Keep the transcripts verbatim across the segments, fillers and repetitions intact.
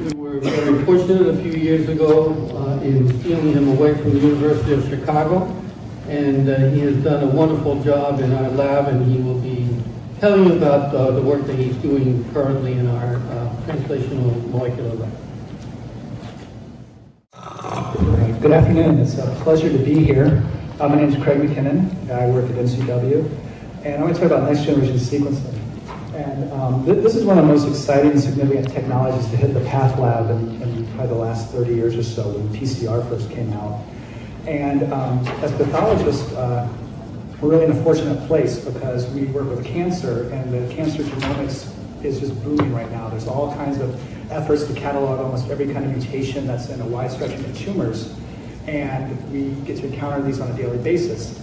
We were very fortunate a few years ago uh, in stealing him away from the University of Chicago, and uh, he has done a wonderful job in our lab, and he will be telling you about uh, the work that he's doing currently in our uh, translational molecular lab. Right. Good afternoon. It's a pleasure to be here. Uh, my name is Craig McKinnon. I work at N C W, and I want to talk about next-generation sequencing. And um, th this is one of the most exciting and significant technologies to hit the PATH lab in, in probably the last thirty years or so, when P C R first came out. And um, as pathologists, uh, we're really in a fortunate place because we work with cancer, and the cancer genomics is just booming right now. There's all kinds of efforts to catalog almost every kind of mutation that's in a wide spectrum of tumors, and we get to encounter these on a daily basis.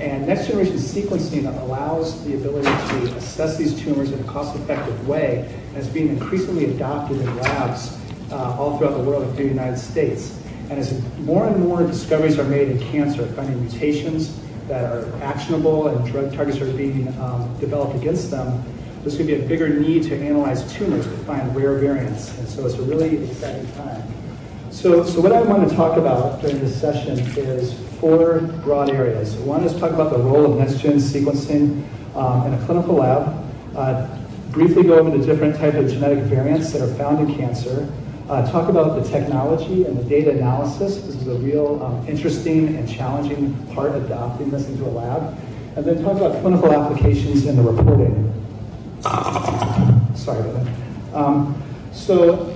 And next-generation sequencing allows the ability to assess these tumors in a cost-effective way, and it's being increasingly adopted in labs uh, all throughout the world, including the United States. And as more and more discoveries are made in cancer, finding mutations that are actionable and drug targets are being um, developed against them, there's going to be a bigger need to analyze tumors to find rare variants. And so it's a really exciting time. So, so what I want to talk about during this session is four broad areas. One is talk about the role of next-gen sequencing um, in a clinical lab, uh, briefly go over the different types of genetic variants that are found in cancer, uh, talk about the technology and the data analysis. This is a real um, interesting and challenging part of adopting this into a lab, and then talk about clinical applications and the reporting. Sorry about that. Um, so,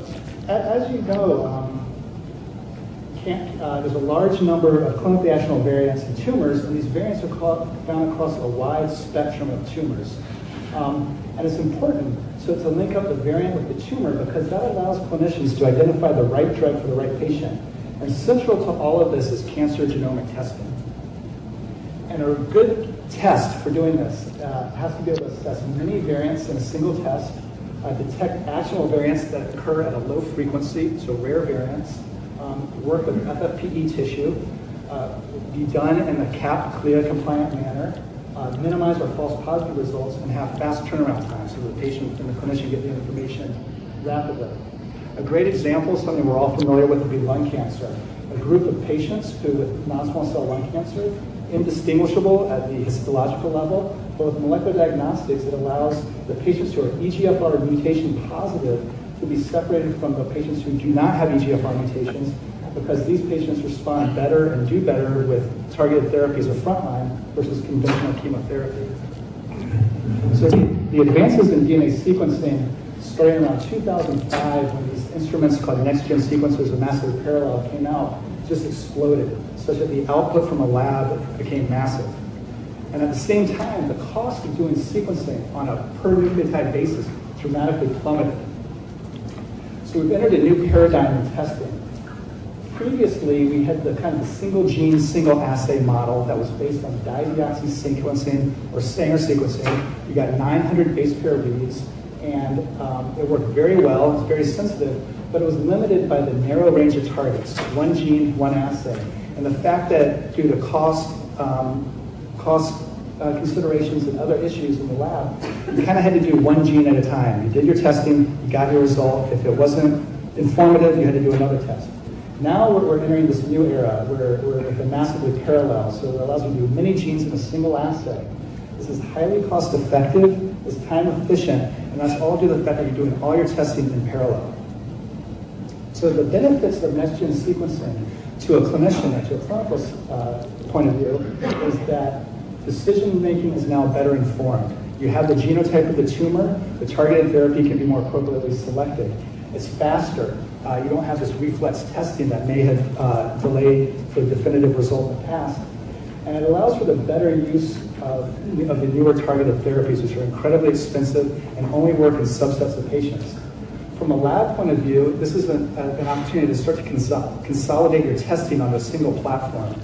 as you know, um, Uh, there's a large number of clinically actionable variants in tumors, and these variants are called, found across a wide spectrum of tumors. Um, and it's important to, to link up the variant with the tumor, because that allows clinicians to identify the right drug for the right patient. And central to all of this is cancer genomic testing. And a good test for doing this uh, has to be able to assess many variants in a single test, uh, detect actionable variants that occur at a low frequency, so rare variants, Um, work with F F P E tissue, uh, be done in a C A P C L I A compliant manner, uh, minimize our false positive results, and have fast turnaround time so the patient and the clinician get the information rapidly. A great example, something we're all familiar with, would be lung cancer. A group of patients who with non-small cell lung cancer, indistinguishable at the histological level, but with molecular diagnostics, it allows the patients who are E G F R mutation positive to be separated from the patients who do not have E G F R mutations, because these patients respond better and do better with targeted therapies or frontline versus conventional chemotherapy. So the, the advances in D N A sequencing starting around two thousand five, when these instruments called next-gen sequencers of massive parallel came out, just exploded, such that the output from a lab became massive. And at the same time, the cost of doing sequencing on a per-nucleotide basis dramatically plummeted. So we've entered a new paradigm in testing. Previously, we had the kind of single gene, single assay model that was based on dideoxy sequencing or Sanger sequencing. You got nine hundred base pair reads, and um, it worked very well. It's very sensitive, but it was limited by the narrow range of targets: one gene, one assay. And the fact that due to cost, um, cost uh, considerations and other issues in the lab, you kind of had to do one gene at a time. You did your testing, you got your result. If it wasn't informative, you had to do another test. Now we're entering this new era where we're massively parallel, so it allows you to do many genes in a single assay. This is highly cost effective, it's time efficient, and that's all due to the fact that you're doing all your testing in parallel. So the benefits of next-gen sequencing to a clinician and to a clinical uh, point of view is that decision-making is now better informed. You have the genotype of the tumor, the targeted therapy can be more appropriately selected. It's faster. Uh, you don't have this reflex testing that may have uh, delayed the definitive result in the past. And it allows for the better use of, of the newer targeted therapies, which are incredibly expensive and only work in subsets of patients. From a lab point of view, this is an, an opportunity to start to consol consolidate your testing on a single platform.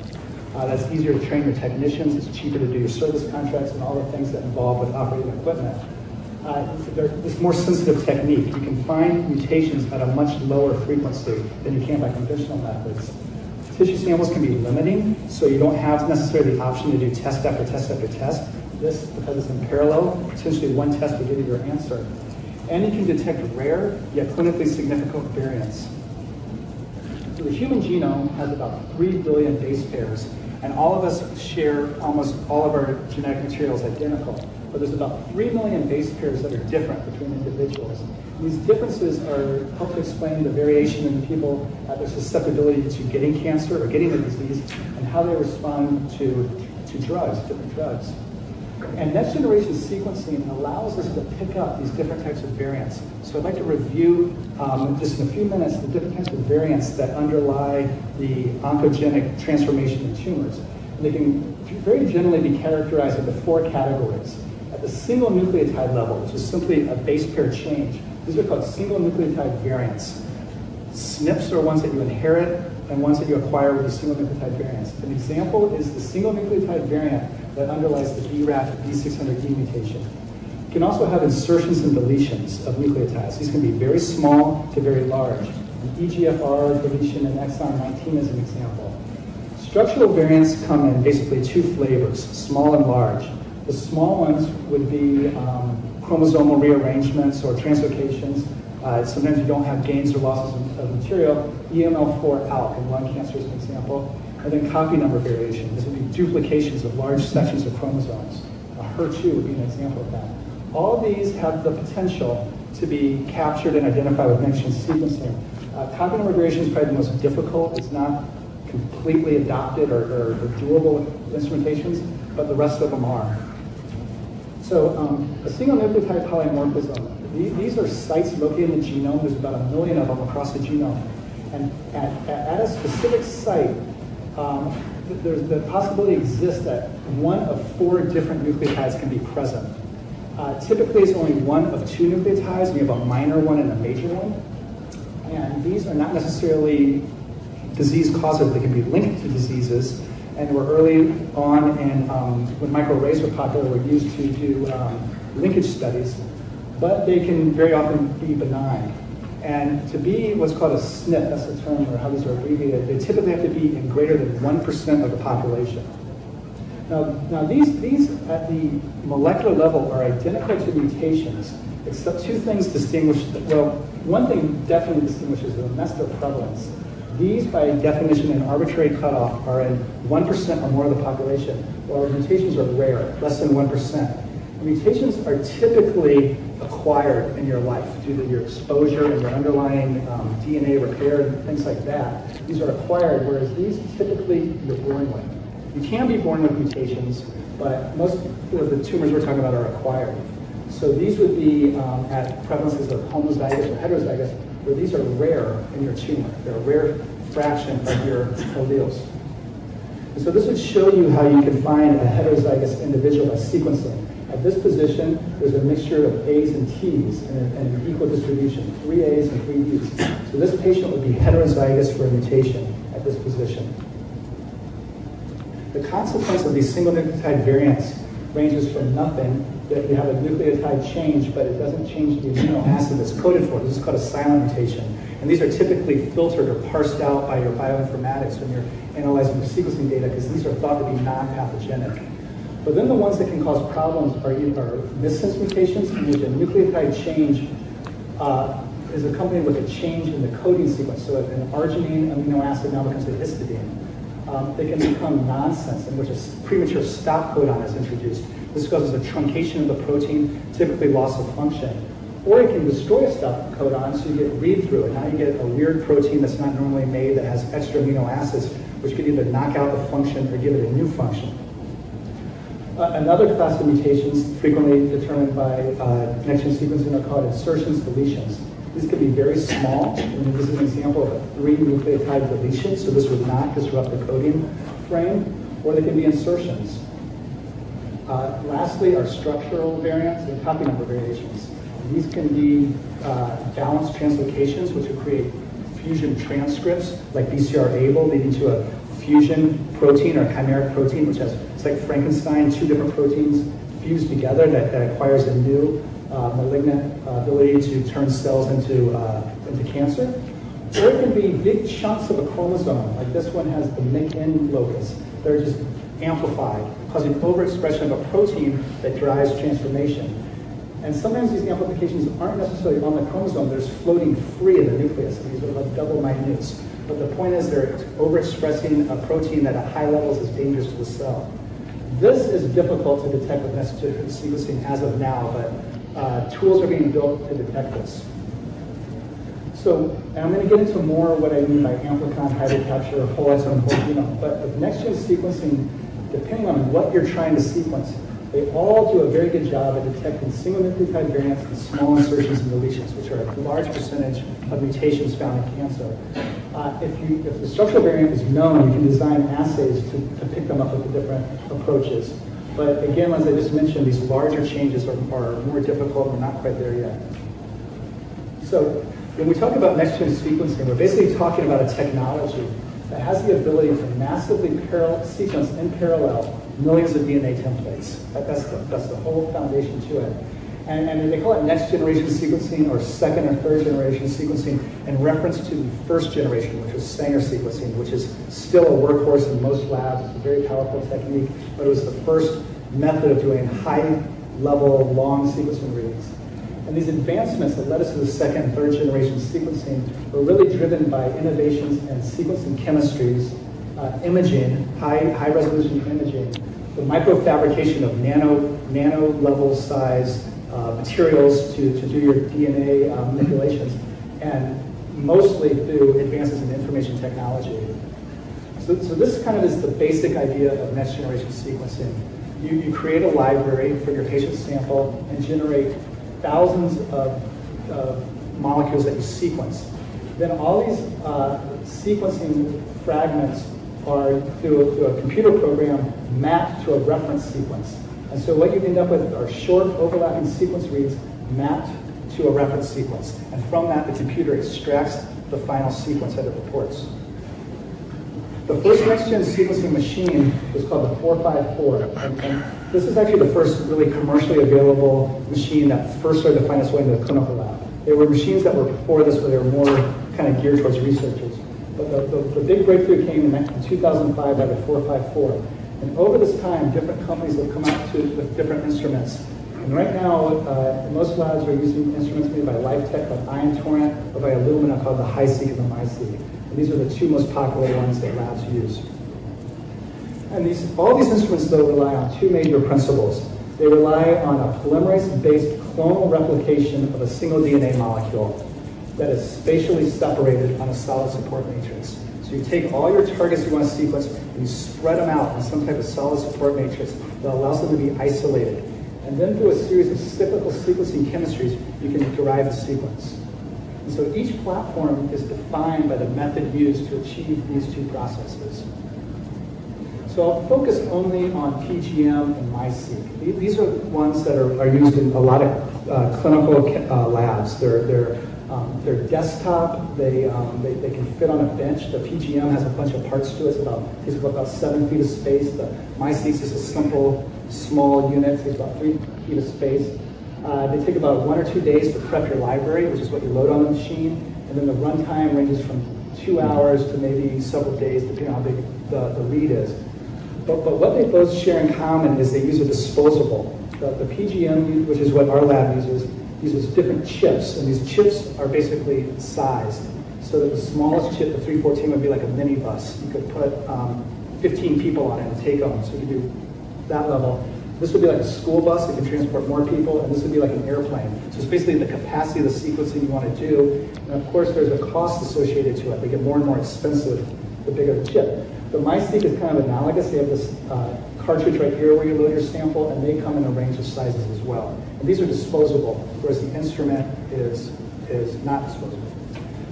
Uh, that's easier to train your technicians, it's cheaper to do your service contracts and all the things that involve with operating equipment. Uh, it's more sensitive technique. You can find mutations at a much lower frequency than you can by conventional methods. Tissue samples can be limiting, so you don't have necessarily the option to do test after test after test. This, because it's in parallel, potentially one test will give you your answer. and it can detect rare yet clinically significant variants. So the human genome has about three billion base pairs, and all of us share almost all of our genetic materials identical, but there's about three million base pairs that are different between individuals. These differences are help to explain the variation in people, uh, their susceptibility to getting cancer or getting the disease, and how they respond to, to drugs, different drugs. And next generation sequencing allows us to pick up these different types of variants. So I'd like to review, um, just in a few minutes, the different types of variants that underlie the oncogenic transformation in tumors. And they can very generally be characterized into four categories. At the single nucleotide level, which is simply a base pair change, these are called single nucleotide variants. S N Ps are ones that you inherit and ones that you acquire with a single nucleotide variant. An example is the single nucleotide variant that underlies the B RAF B six hundred E mutation. You can also have insertions and deletions of nucleotides. These can be very small to very large. An E G F R deletion in exon nineteen is an example. Structural variants come in basically two flavors, small and large. The small ones would be um, chromosomal rearrangements or translocations. Uh, sometimes you don't have gains or losses of material. E M L four A L K in lung cancer is an example. And then copy number variation. This would be duplications of large sections of chromosomes. A H E R two would be an example of that. All of these have the potential to be captured and identified with next-gen sequencing. Uh, copy number variation is probably the most difficult. It's not completely adopted or, or, or doable instrumentations, but the rest of them are. So um, a single nucleotide polymorphism. These are sites located in the genome. There's about a million of them across the genome. And at, at a specific site, um, there's the possibility exists that one of four different nucleotides can be present. Uh, typically, it's only one of two nucleotides. We have a minor one and a major one. And these are not necessarily disease causative. They can be linked to diseases. And were early on, and um, when microarrays were popular, were used to do um, linkage studies. But they can very often be benign. And to be what's called a S N P, that's the term, or how these are abbreviated, they typically have to be in greater than one percent of the population. Now, now these, these at the molecular level are identical to mutations, except two things distinguish them. Well, one thing definitely distinguishes them, and that's their prevalence. These, by definition, an arbitrary cutoff, are in one percent or more of the population, while mutations are rare, less than one percent. Mutations are typically acquired in your life due to your exposure and your underlying um, D N A repair and things like that. These are acquired, whereas these typically you're born with. You can be born with mutations, but most of the tumors we're talking about are acquired. So these would be um, at prevalences of homozygous or heterozygous, where these are rare in your tumor. They're a rare fraction of your alleles. And so this would show you how you can find a heterozygous individual by sequencing. At this position, there's a mixture of A's and T's and an equal distribution, three A's and three B's. So this patient would be heterozygous for a mutation at this position. The consequence of these single nucleotide variants ranges from nothing, that you have a nucleotide change, but it doesn't change the amino acid that's coded for it. This is called a silent mutation. And these are typically filtered or parsed out by your bioinformatics when you're analyzing your sequencing data, because these are thought to be non-pathogenic. But then the ones that can cause problems are either missense mutations, in which a nucleotide change uh, is accompanied with a change in the coding sequence. So if an arginine amino acid now becomes a histidine. Um, they can become nonsense, in which a premature stop codon is introduced. This causes a truncation of the protein, typically loss of function. Or it can destroy a stop codon, so you get read-through, and now you get a weird protein that's not normally made that has extra amino acids, which could either knock out the function or give it a new function. Uh, another class of mutations, frequently determined by uh, next-gen sequencing, are called insertions, deletions. These could be very small, and this is an example of a three-nucleotide deletion, so this would not disrupt the coding frame, or they can be insertions. Uh, lastly, are structural variants and copy number variations. These can be uh, balanced translocations, which would create fusion transcripts, like B C R A B L, leading to a fusion protein or chimeric protein, which has, it's like Frankenstein, two different proteins fused together that, that acquires a new uh, malignant uh, ability to turn cells into, uh, into cancer. Or it can be big chunks of a chromosome, like this one has the M Y C N locus. They're just amplified, causing overexpression of a protein that drives transformation. And sometimes these amplifications aren't necessarily on the chromosome, they're just floating free in the nucleus, and these are like double minutes. But the point is they're overexpressing a protein that at high levels is dangerous to the cell. This is difficult to detect with next-generation sequencing as of now, but uh, tools are being built to detect this. So, and I'm going to get into more what I mean by amplicon, hybrid capture, whole exome, whole genome. But with next-gen sequencing, depending on what you're trying to sequence, they all do a very good job at detecting single nucleotide variants and small insertions and deletions, which are a large percentage of mutations found in cancer. Uh, if, you, if the structural variant is known, you can design assays to, to pick them up with the different approaches. But again, as I just mentioned, these larger changes are, are more difficult. We're not quite there yet. So, when we talk about next-gen sequencing, we're basically talking about a technology that has the ability to massively parallel, sequence in parallel millions of D N A templates. That, that's, the, that's the whole foundation to it. And, and they call it next-generation sequencing or second or third-generation sequencing in reference to the first generation, which was Sanger sequencing, which is still a workhorse in most labs. It's a very powerful technique, but it was the first method of doing high-level, long sequencing reads. And these advancements that led us to the second and third generation sequencing were really driven by innovations in sequencing chemistries, uh, imaging, high, high resolution imaging, the microfabrication of nano, nano level size uh, materials to, to do your D N A uh, manipulations, and mostly through advances in information technology. So, so this kind of is the basic idea of next generation sequencing. You, you create a library for your patient sample and generate thousands of, of molecules that you sequence. Then all these uh, sequencing fragments are, through a, through a computer program, mapped to a reference sequence. And so what you end up with are short overlapping sequence reads mapped to a reference sequence. And from that, the computer extracts the final sequence that it reports. The first next-gen sequencing machine was called the four five four. And, and this is actually the first really commercially available machine that first started to find its way into the clinical lab. There were machines that were before this, but they were more kind of geared towards researchers. But the, the, the big breakthrough came in two thousand five by the four five four. And over this time, different companies have come out to, with different instruments. And right now, uh, most labs are using instruments made by Lifetech, by IonTorrent, or by Illumina called the HiSeq and the MiSeq. These are the two most popular ones that labs use. And these, all these instruments, though, rely on two major principles. They rely on a polymerase-based clonal replication of a single D N A molecule that is spatially separated on a solid support matrix. So you take all your targets you want to sequence, and you spread them out on some type of solid support matrix that allows them to be isolated. And then through a series of cyclical sequencing chemistries, you can derive the sequence. And so each platform is defined by the method used to achieve these two processes. So I'll focus only on P G M and MiSeq. These are ones that are, are used in a lot of uh, clinical uh, labs. They're, they're, um, they're desktop, they, um, they, they can fit on a bench. The P G M has a bunch of parts to it. It's about, it's about seven feet of space. The MiSeq is just a simple, small unit. It's about three feet of space. Uh, they take about one or two days to prep your library, which is what you load on the machine, and then the runtime ranges from two hours to maybe several days, depending on how big the, the read is. But, but what they both share in common is they use a disposable. The, the P G M, which is what our lab uses, uses different chips, and these chips are basically sized, so that the smallest chip, the three fourteen, would be like a minibus. You could put um, fifteen people on it and take them, so you could do that level. This would be like a school bus, it can transport more people, and this would be like an airplane. So it's basically the capacity of the sequencing you want to do, and of course there's a cost associated to it. They get more and more expensive the bigger the chip. The MiSeq is kind of analogous. They have this uh, cartridge right here where you load your sample, and they come in a range of sizes as well. And these are disposable, whereas the instrument is, is not disposable.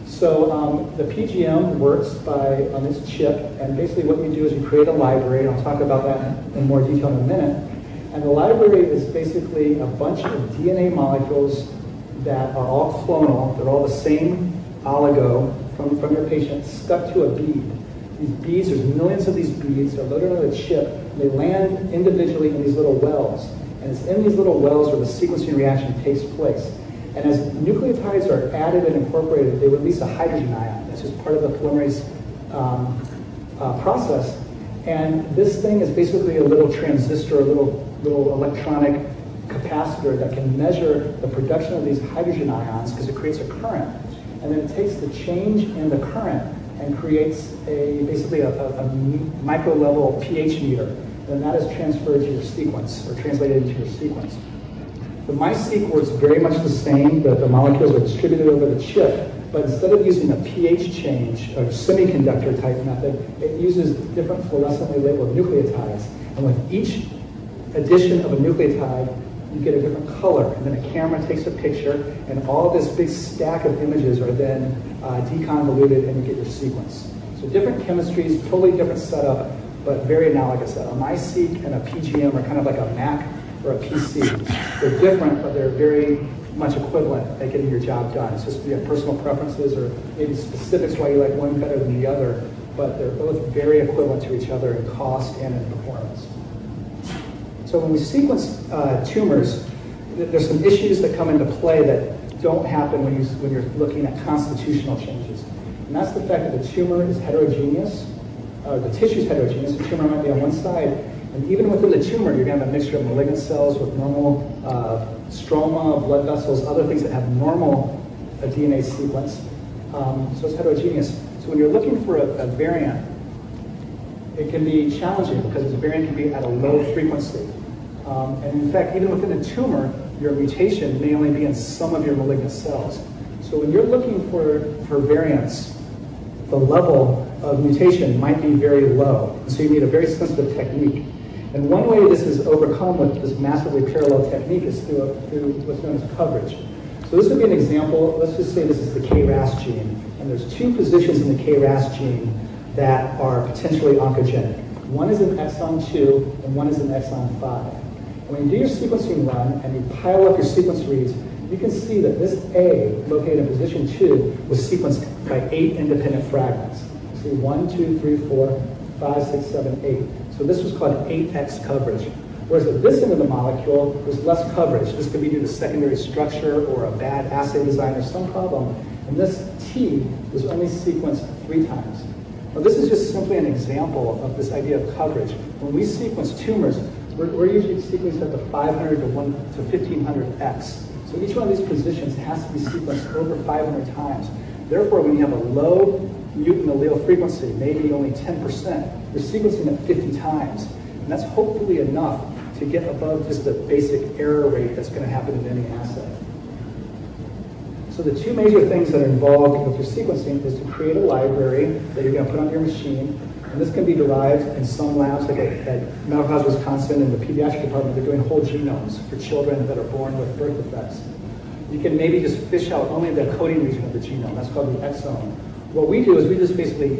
So um, the P G M works by on this chip, and basically what you do is you create a library, and I'll talk about that in more detail in a minute. And the library is basically a bunch of D N A molecules that are all clonal. They're all the same oligo from, from your patient stuck to a bead. These beads, there's millions of these beads. They're loaded on a chip. And they land individually in these little wells. And it's in these little wells where the sequencing reaction takes place. And as nucleotides are added and incorporated, they release a hydrogen ion. That's just part of the polymerase um, uh, process. And this thing is basically a little transistor, a little little electronic capacitor that can measure the production of these hydrogen ions because it creates a current. And then it takes the change in the current and creates a basically a, a, a micro-level pH meter. And that is transferred to your sequence, or translated into your sequence. The MiSeq works very much the same, that the molecules are distributed over the chip, but instead of using a pH change, or semiconductor type method, it uses different fluorescently labeled nucleotides. And with each addition of a nucleotide, you get a different color, and then a camera takes a picture, and all this big stack of images are then uh, deconvoluted, and you get your sequence. So different chemistries, totally different setup, but very analogous. A MiSeq and a P G M are kind of like a Mac or a P C. They're different, but they're very much equivalent at getting your job done. It's just, you know, personal preferences or maybe specifics why you like one better than the other, but they're both very equivalent to each other in cost and in performance. So when we sequence uh, tumors, there's some issues that come into play that don't happen when, you, when you're looking at constitutional changes. And that's the fact that the tumor is heterogeneous, uh, the tissue is heterogeneous, the tumor might be on one side, and even within the tumor, you're gonna have a mixture of malignant cells with normal uh, stroma, blood vessels, other things that have normal uh, D N A sequence. Um, so it's heterogeneous. So when you're looking for a, a variant, it can be challenging because the variant can be at a low frequency. Um, and in fact, even within a tumor, your mutation may only be in some of your malignant cells. So when you're looking for, for variants, the level of mutation might be very low. So you need a very sensitive technique. And one way this is overcome with this massively parallel technique is through, a, through what's known as coverage. So this would be an example. Let's just say this is the K R A S gene. And there's two positions in the K R A S gene that are potentially oncogenic. One is in exon two, and one is in exon five. And when you do your sequencing run, and you pile up your sequence reads, you can see that this A, located in position two, was sequenced by eight independent fragments. See, one, two, three, four, five, six, seven, eight. So this was called eight X coverage. Whereas at this end of the molecule, there's less coverage. This could be due to secondary structure or a bad assay design or some problem. And this T was only sequenced three times. Now, this is just simply an example of this idea of coverage. When we sequence tumors, we're, we're usually sequenced at the five hundred to one to fifteen hundred X. So each one of these positions has to be sequenced over five hundred times. Therefore, when you have a low mutant allele frequency, maybe only ten percent, you're sequencing it fifty times. And that's hopefully enough to get above just the basic error rate that's going to happen in any assay. So the two major things that are involved with your sequencing is to create a library that you're going to put on your machine. And this can be derived in some labs, like at, at Mount House, Wisconsin, in the pediatric department. They're doing whole genomes for children that are born with birth defects. You can maybe just fish out only the coding region of the genome. That's called the exome. What we do is we just basically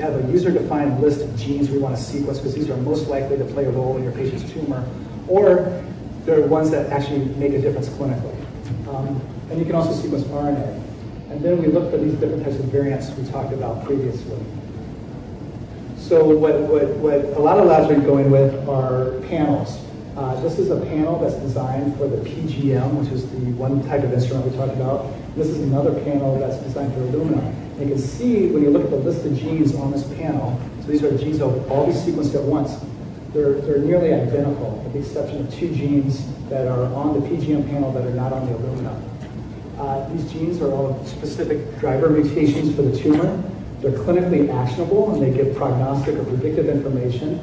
have a user-defined list of genes we want to sequence because these are most likely to play a role in your patient's tumor, or they're ones that actually make a difference clinically. Um, And you can also sequence R N A. And then we look for these different types of variants we talked about previously. So what, what, what a lot of labs are going with are panels. Uh, this is a panel that's designed for the P G M, which is the one type of instrument we talked about. This is another panel that's designed for Illumina. And you can see when you look at the list of genes on this panel, so these are genes that will all be sequenced at once. They're, they're nearly identical, with the exception of two genes that are on the P G M panel that are not on the Illumina. Uh, these genes are all specific driver mutations for the tumor. They're clinically actionable, and they give prognostic or predictive information.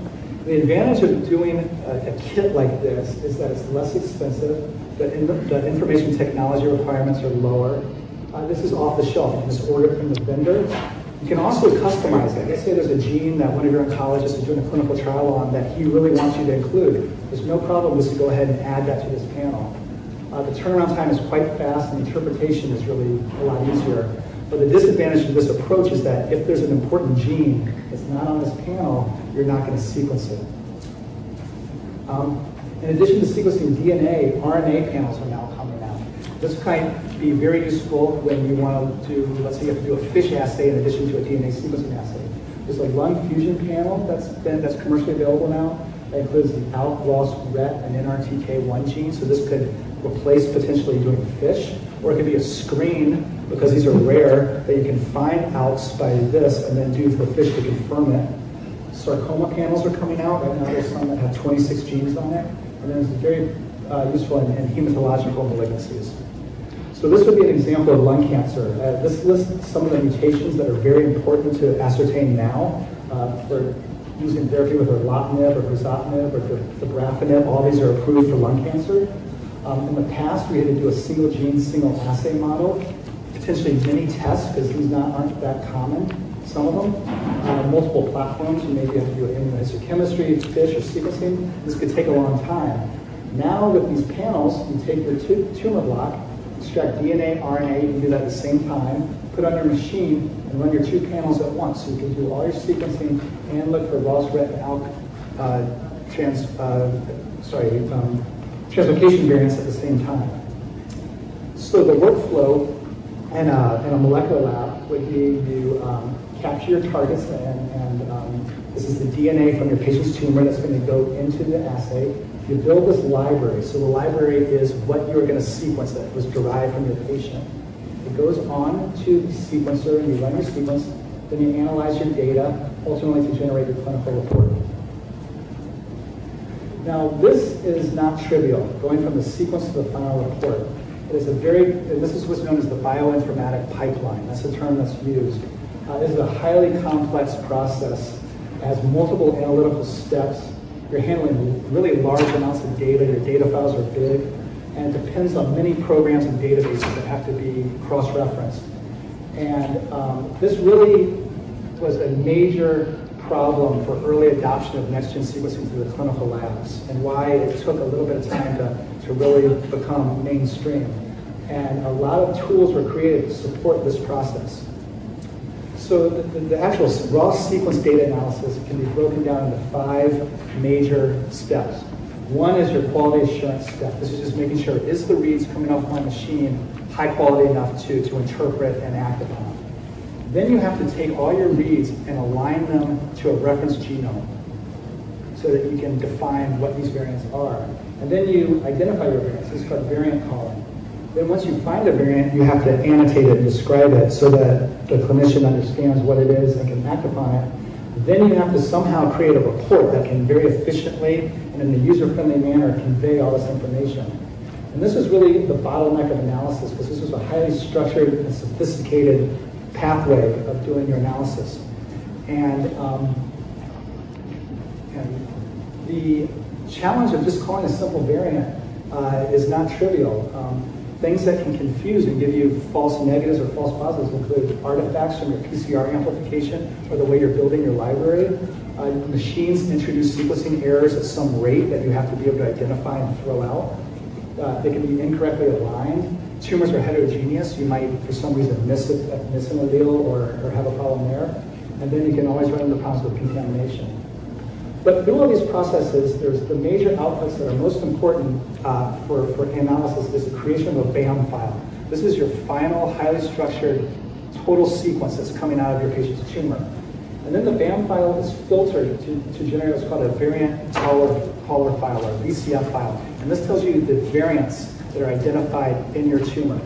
The advantage of doing a, a kit like this is that it's less expensive, the, in, the information technology requirements are lower. Uh, this is off the shelf. You can just order it from the vendor. You can also customize it. Let's say there's a gene that one of your oncologists is doing a clinical trial on that he really wants you to include. There's no problem just to go ahead and add that to this panel. Uh, the turnaround time is quite fast, and interpretation is really a lot easier. But the disadvantage of this approach is that if there's an important gene that's not on this panel, you're not going to sequence it. Um, in addition to sequencing D N A, R N A panels are now coming out. This might be very useful when you want to do, let's say you have to do a FISH assay in addition to a D N A sequencing assay. There's a lung fusion panel that's been, that's commercially available now. That includes the ALK, ROS one, RET, and N R T K one gene, so this could replace potentially doing FISH, or it could be a screen, because these are rare, that you can find ALKs by this and then do for FISH to confirm it. Sarcoma panels are coming out. Right now there's some that have twenty-six genes on it. And then there's a very uh, useful in, in hematological malignancies. So this would be an example of lung cancer. Uh, this lists some of the mutations that are very important to ascertain now. Uh, for using therapy with erlotinib or crizotinib or the, the brafinib, all these are approved for lung cancer. Um, in the past, we had to do a single gene, single assay model, potentially many tests because these not, aren't that common, some of them. Uh, multiple platforms, you maybe have to do immunohistochemistry, FISH, or sequencing. This could take a long time. Now with these panels, you take your tumor block, extract D N A, R N A, you can do that at the same time, put on your machine, and run your two panels at once. So you can do all your sequencing and look for R O S one A L K uh, trans, uh, sorry, um, translocation variants at the same time. So the workflow in a, in a molecular lab would be you um, capture your targets, and, and um, this is the D N A from your patient's tumor that's going to go into the assay. You build this library. So the library is what you're going to sequence that was derived from your patient. It goes on to the sequencer, and you run your sequence, then you analyze your data, ultimately to generate your clinical report. Now, this is not trivial, going from the sequence to the final report. It is a very, and this is what's known as the bioinformatic pipeline. That's the term that's used. Uh, this is a highly complex process. It has multiple analytical steps. You're handling really large amounts of data. Your data files are big. And it depends on many programs and databases that have to be cross-referenced. And um, this really was a major problem for early adoption of next-gen sequencing through the clinical labs, and why it took a little bit of time to, to really become mainstream. And a lot of tools were created to support this process. So the, the, the actual raw sequence data analysis can be broken down into five major steps. One is your quality assurance step. This is just making sure, is the reads coming off my machine high quality enough to, to interpret and act upon? Then you have to take all your reads and align them to a reference genome so that you can define what these variants are. And then you identify your variants. This is called variant calling. Then once you find a variant, you have to annotate it and describe it so that the clinician understands what it is and can act upon it. Then you have to somehow create a report that can very efficiently and in a user-friendly manner convey all this information. And this is really the bottleneck of analysis, because this is a highly structured and sophisticated pathway of doing your analysis. And, um, and the challenge of just calling a simple variant uh, is not trivial. Um, things that can confuse and give you false negatives or false positives include artifacts from your P C R amplification or the way you're building your library. Uh, machines introduce sequencing errors at some rate that you have to be able to identify and throw out. Uh, they can be incorrectly aligned. Tumors are heterogeneous. You might, for some reason, miss, it, miss an allele or, or have a problem there. And then you can always run into problems with contamination. But through all these processes, there's the major outputs that are most important uh, for, for analysis is the creation of a BAM file. This is your final, highly structured, total sequence that's coming out of your patient's tumor. And then the BAM file is filtered to, to generate what's called a variant caller, caller file, or V C F file. And this tells you the variants that are identified in your tumor.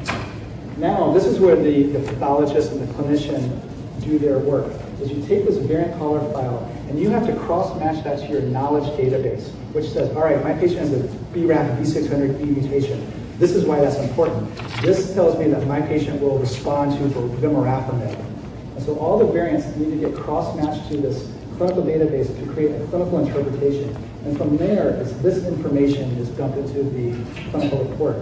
Now, this is where the, the pathologist and the clinician do their work, is you take this variant caller file, and you have to cross-match that to your knowledge database, which says, all right, my patient has a B RAF B six hundred E mutation. This is why that's important. This tells me that my patient will respond to vemurafenib. And so all the variants need to get cross-matched to this clinical database to create a clinical interpretation. And from there, it's this information is dumped into the clinical report.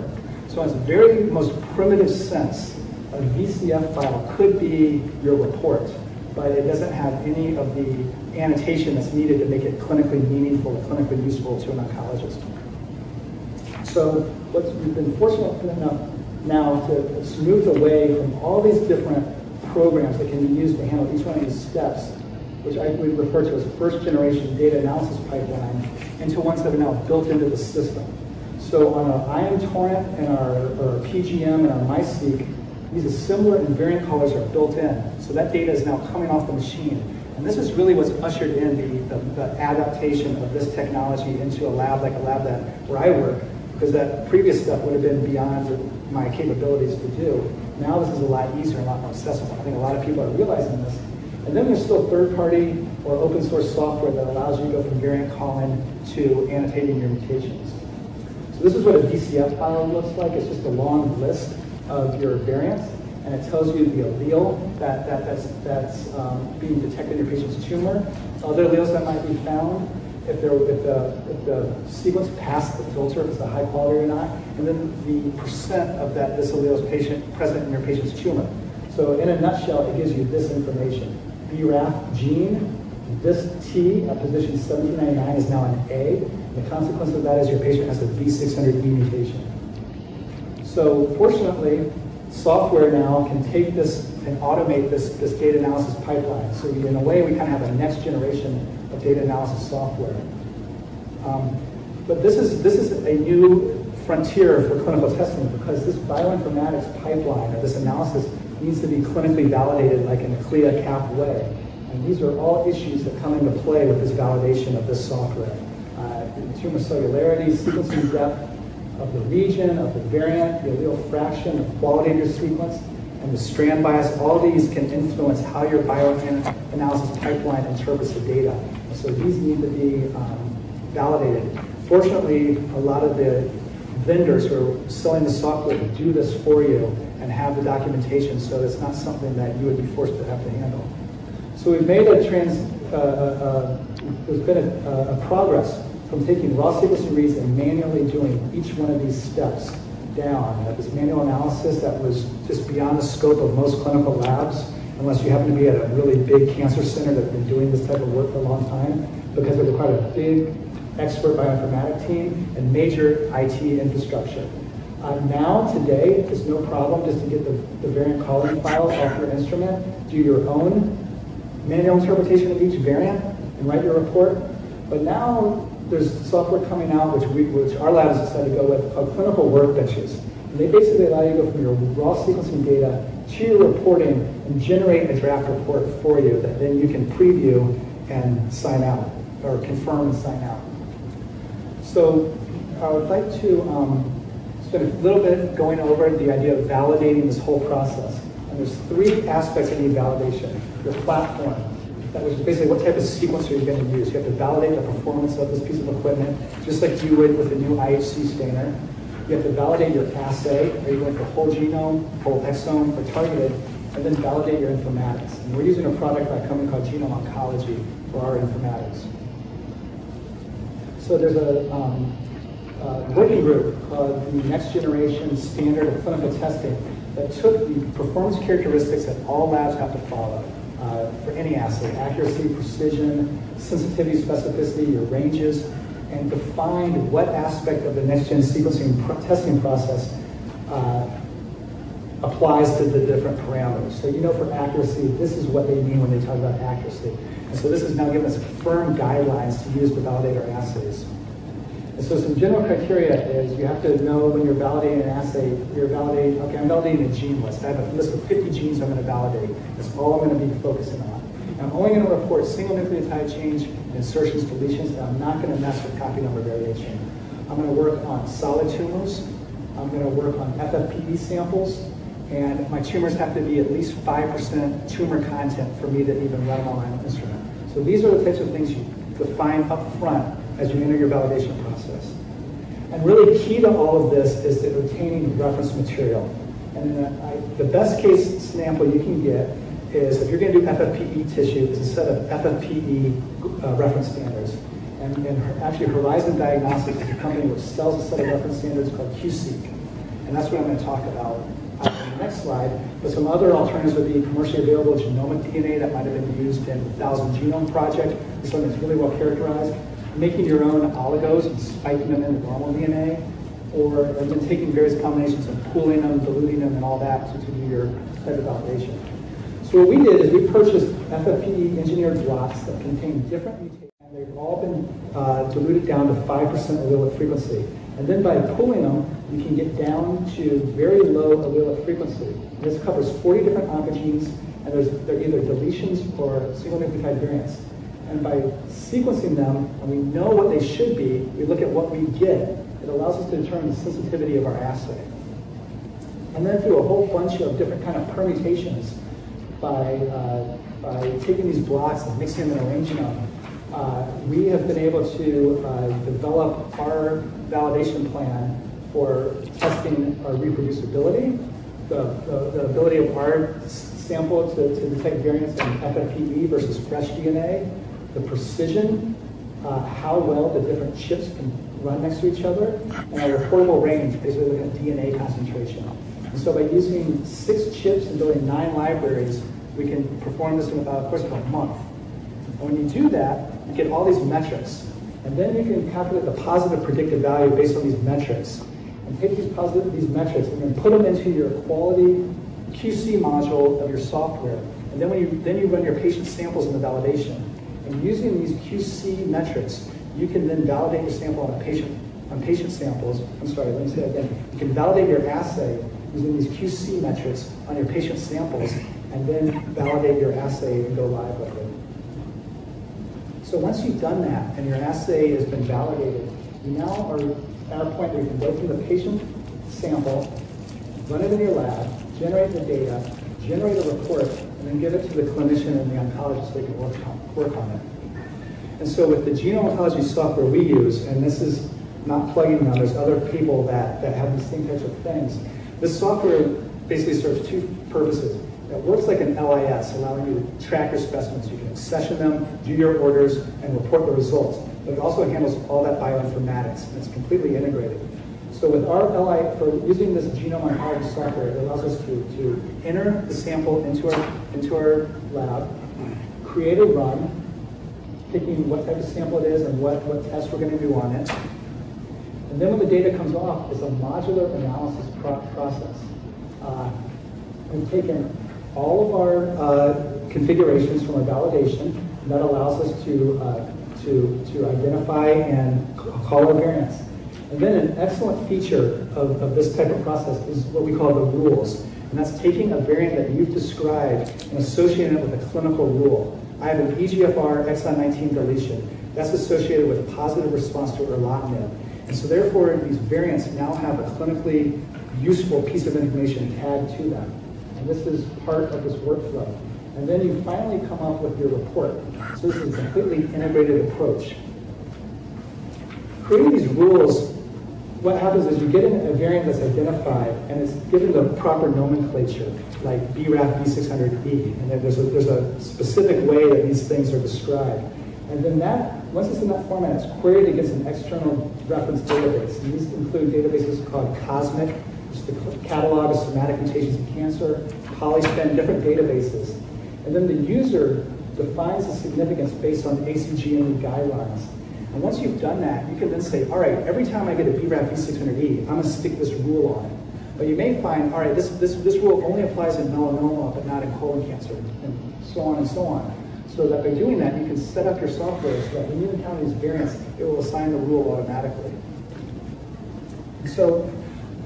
So in its very most primitive sense, a V C F file could be your report, but it doesn't have any of the annotation that's needed to make it clinically meaningful, clinically useful to an oncologist. So what's, we've been fortunate enough now to it's moved away from all these different programs that can be used to handle each one of these steps, which I would refer to as first-generation data analysis pipeline, into ones that are now built into the system. So on our IonTorrent and our, our P G M and our MiSeq, these assembler and variant callers are built in. So that data is now coming off the machine. And this is really what's ushered in the, the, the adaptation of this technology into a lab like a lab that where I work, because that previous stuff would have been beyond my capabilities to do. Now this is a lot easier and a lot more accessible. I think a lot of people are realizing this. And then there's still third-party or open source software that allows you to go from variant calling to annotating your mutations. So this is what a V C F file looks like. It's just a long list of your variants, and it tells you the allele that, that, that's, that's um, being detected in your patient's tumor, other alleles that might be found, if, there, if, the, if the sequence passed the filter, if it's a high quality or not, and then the percent of that this allele is patient, present in your patient's tumor. So in a nutshell, it gives you this information. B RAF gene, this T at position seventeen ninety-nine is now an A. The consequence of that is your patient has a B six hundred E mutation. So fortunately, software now can take this and automate this, this data analysis pipeline. So in a way, we kind of have a next generation of data analysis software. Um, but this is, this is a new frontier for clinical testing, because this bioinformatics pipeline, or this analysis, needs to be clinically validated like in a C L I A-C A P way. And these are all issues that come into play with this validation of this software. Uh, tumor cellularity, sequencing depth of the region, of the variant, the allele fraction, the quality of your sequence, and the strand bias, all these can influence how your bioanalysis pipeline interprets the data. And so these need to be um, validated. Fortunately, a lot of the vendors who are selling the software to do this for you and have the documentation, so it's not something that you would be forced to have to handle. So we've made a trans, uh, uh, uh, there's been a, uh, a progress from taking raw sequencing reads and manually doing each one of these steps down. That was manual analysis that was just beyond the scope of most clinical labs, unless you happen to be at a really big cancer center that's been doing this type of work for a long time, because it required a big expert bioinformatic team and major I T infrastructure. Uh, now, today, it's no problem just to get the, the variant calling file off your instrument, do your own manual interpretation of each variant, and write your report. But now, there's software coming out, which, we, which our lab has decided to go with, called Clinical Workbenches. And they basically allow you to go from your raw sequencing data to your reporting and generate a draft report for you that then you can preview and sign out, or confirm and sign out. So I would like to um, spend a little bit going over the idea of validating this whole process. And there's three aspects of need validation. Your platform, that was basically what type of sequencer you're going to use. You have to validate the performance of this piece of equipment, just like you would with a new I H C stainer. You have to validate your assay. Are you going for whole genome, whole exome, or targeted? And then validate your informatics. And we're using a product by a company called Genome Oncology for our informatics. So there's a um, uh, working group called the Next Generation Standard of Clinical Testing that took the performance characteristics that all labs have to follow uh, for any assay, accuracy, precision, sensitivity, specificity, your ranges, and defined what aspect of the next-gen sequencing pro testing process uh, applies to the different parameters. So you know, for accuracy, this is what they mean when they talk about accuracy. And so this is now giving us firm guidelines to use to validate our assays. And so some general criteria is you have to know when you're validating an assay, you're validating, okay, I'm validating a gene list. I have a list of fifty genes I'm gonna validate. That's all I'm gonna be focusing on. And I'm only gonna report single nucleotide change, insertions, deletions, and I'm not gonna mess with copy number variation. I'm gonna work on solid tumors. I'm gonna work on F F P E samples. And my tumors have to be at least five percent tumor content for me to even run on my instrument. So these are the types of things you define up front as you enter your validation process. And really key to all of this is to obtaining reference material. And in a, I, the best case sample you can get is, if you're gonna do F F P E tissue, it's a set of F F P E uh, reference standards. And, and actually Horizon Diagnostics is a company which sells a set of reference standards called HiSeq. And that's what I'm gonna talk about on the next slide. But some other alternatives would be commercially available genomic D N A that might have been used in the Thousand Genome Project. This one is really well characterized. Making your own oligos and spiking them into normal D N A, or then taking various combinations and pooling them, diluting them, and all that to, to do your type of validation. So what we did is we purchased F F P E engineered blocks that contain different mutations, and they've all been uh, diluted down to five percent allelic frequency. And then by pooling them, you can get down to very low allelic frequency. And this covers forty different oncogenes, and there's, they're either deletions or single nucleotide variants. And by sequencing them, and we know what they should be, we look at what we get. It allows us to determine the sensitivity of our assay. And then through a whole bunch of different kind of permutations, by, uh, by taking these blocks and mixing them and arranging them, uh, we have been able to uh, develop our validation plan for testing our reproducibility, the, the, the ability of our sample to, to detect variants in F F P E versus fresh D N A, the precision, uh, how well the different chips can run next to each other, and our reportable range, basically looking at D N A concentration. And so by using six chips and building nine libraries, we can perform this in about a course of a month. And when you do that, you get all these metrics. And then you can calculate the positive predictive value based on these metrics. And take these positive these metrics and then put them into your quality Q C module of your software. And then when you then you run your patient samples in the validation. And using these Q C metrics, you can then validate your sample on a patient on patient samples. I'm sorry, let me say that again. You can validate your assay using these Q C metrics on your patient samples, and then validate your assay and go live with it. So once you've done that and your assay has been validated, you now are at a point where you can go through the patient sample, run it in your lab, generate the data, generate a report, and then give it to the clinician and the oncologist so they can work on, work on it. And so with the genome oncology software we use, and this is not plugging now, there's other people that, that have these same types of things. This software basically serves two purposes. It works like an L I S, allowing you to track your specimens. You can accession them, do your orders, and report the results. But it also handles all that bioinformatics, and it's completely integrated. So with our L I S, for using this genome oncology software, it allows us to, to enter the sample into our, into our lab, create a run, picking what type of sample it is and what, what tests we're gonna do on it. And then when the data comes off, it's a modular analysis pro process. Uh, we've taken all of our uh, configurations from our validation, and that allows us to, uh, to, to identify and call our variants. And then an excellent feature of, of this type of process is what we call the rules, and that's taking a variant that you've described and associating it with a clinical rule. I have an E G F R exon nineteen deletion. That's associated with a positive response to erlotinib. And so therefore, these variants now have a clinically useful piece of information tagged to them. And this is part of this workflow. And then you finally come up with your report. So this is a completely integrated approach. Creating these rules, what happens is you get in a variant that's identified and it's given the proper nomenclature, like B RAF B six hundred E, and then there's a, there's a specific way that these things are described. And then that, once it's in that format, it's queried against an external reference database. And these include databases called COSMIC, the catalog of somatic mutations in cancer, PolySpin, different databases. And then the user defines the significance based on A C G M E guidelines. And once you've done that, you can then say, all right, every time I get a B RAF V six hundred E, I'm gonna stick this rule on it. But you may find, all right, this, this, this rule only applies in melanoma, but not in colon cancer, and so on and so on. So that by doing that, you can set up your software so that when you encounter these variants, it will assign the rule automatically. So,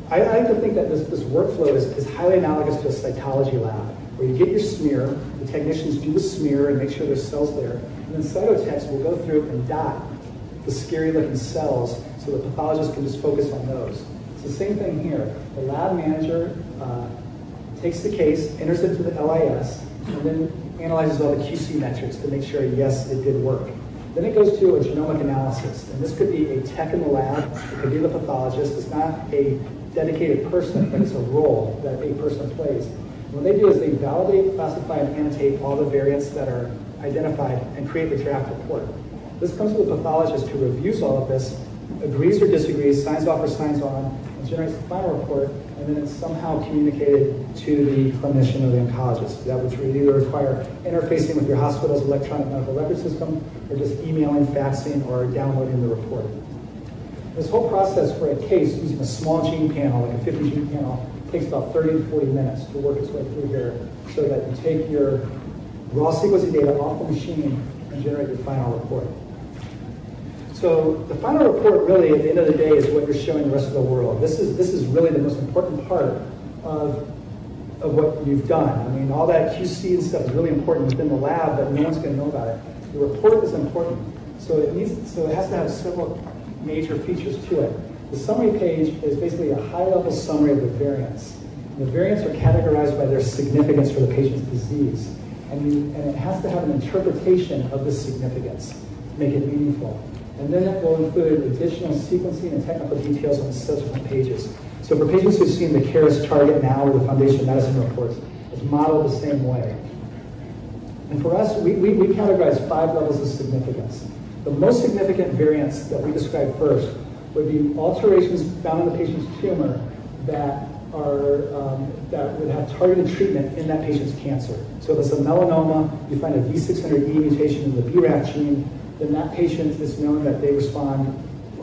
I like to think that this, this workflow is, is highly analogous to a cytology lab, where you get your smear, the technicians do the smear and make sure there's cells there, and then cytotechs will go through and dot the scary looking cells so the pathologist can just focus on those. It's the same thing here. The lab manager uh, takes the case, enters it to the L I S, and then analyzes all the Q C metrics to make sure, yes, it did work. Then it goes to a genomic analysis, and this could be a tech in the lab, it could be the pathologist, it's not a dedicated person, but it's a role that a person plays. And what they do is they validate, classify, and annotate all the variants that are identified and create the draft report. This comes to the pathologist who reviews all of this, agrees or disagrees, signs off or signs on, and generates the final report, and then it's somehow communicated to the clinician or the oncologist. That would either require interfacing with your hospital's electronic medical record system, or just emailing, faxing, or downloading the report. This whole process for a case using a small gene panel, like a fifty gene panel, takes about thirty to forty minutes to work its way through here so that you take your raw sequencing data off the machine and generate your final report. So the final report really, at the end of the day, is what you're showing the rest of the world. This is, this is really the most important part of, of what you've done. I mean, all that Q C and stuff is really important within the lab, but no one's gonna know about it. The report is important. So it needs, so it has to have several major features to it. The summary page is basically a high-level summary of the variants. And the variants are categorized by their significance for the patient's disease, and, you, and it has to have an interpretation of the significance. make it meaningful. And then it will include additional sequencing and technical details on subsequent pages. So for patients who've seen the K R A S target now with the Foundation of Medicine reports, it's modeled the same way. And for us, we, we, we categorize five levels of significance. The most significant variants that we describe first would be alterations found in the patient's tumor that are um, that would have targeted treatment in that patient's cancer. So if it's a melanoma, you find a V six hundred E mutation in the B RAF gene, then that patient is known that they respond,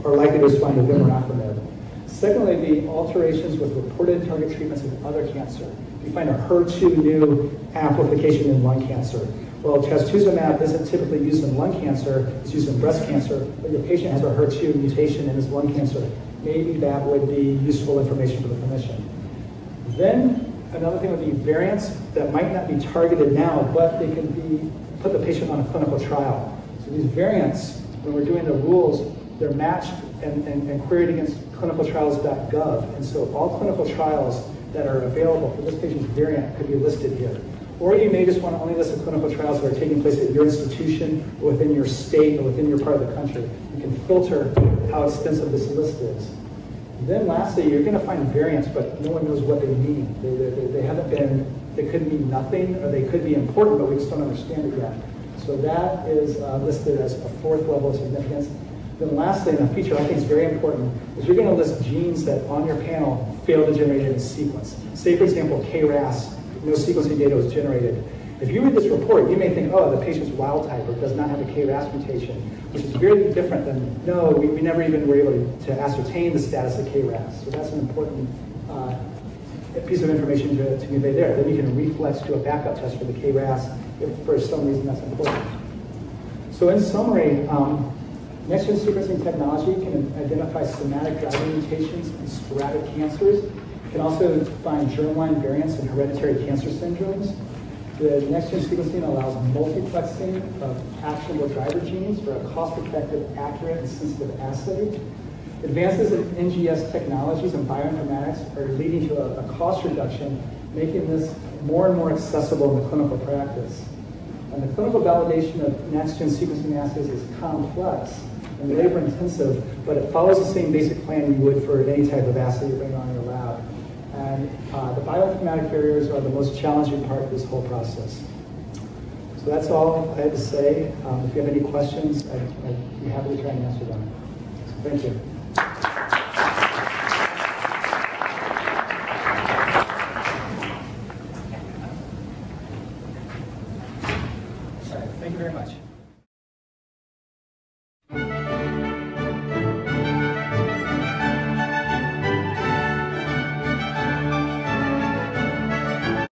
or likely to respond to vemurafenib. Secondly, the alterations with reported target treatments in other cancer. You find a H E R two new amplification in lung cancer. Well, trastuzumab isn't typically used in lung cancer, it's used in breast cancer, but your patient has a H E R two mutation in his lung cancer. Maybe that would be useful information for the clinician. Then another thing would be variants that might not be targeted now, but they can be put the patient on a clinical trial. So these variants, when we're doing the rules, they're matched and, and, and queried against clinical trials dot gov. And so all clinical trials that are available for this patient's variant could be listed here. Or you may just want to only list the clinical trials that are taking place at your institution, or within your state, or within your part of the country. You can filter how extensive this list is. And then lastly, you're going to find variants, but no one knows what they mean. They, they, they haven't been, they could mean nothing, or they could be important, but we just don't understand it yet. So that is uh, listed as a fourth level of significance. Then lastly, and a feature I think is very important, is you're going to list genes that on your panel fail to generate any sequence. Say, for example, K R A S, no sequencing data was generated. If you read this report, you may think, oh, the patient's wild type or does not have a K R A S mutation, which is very different than, no, we, we never even were able to, to ascertain the status of K R A S. So that's an important uh, piece of information to, to convey there. Then you can reflex to a backup test for the K R A S if for some reason that's important. So in summary, um, next-gen sequencing technology can identify somatic driving mutations in sporadic cancers. It can also find germline variants in hereditary cancer syndromes. The next-gen sequencing allows multiplexing of actionable driver genes for a cost-effective, accurate, and sensitive assay. Advances in N G S technologies and bioinformatics are leading to a, a cost reduction, making this more and more accessible in the clinical practice. And the clinical validation of next-gen sequencing assays is complex and labor-intensive, but it follows the same basic plan you would for any type of assay you bring on your lab. And uh, the bioinformatic barriers are the most challenging part of this whole process. So that's all I had to say. Um, if you have any questions, I'd, I'd be happy to try and answer them. So thank you.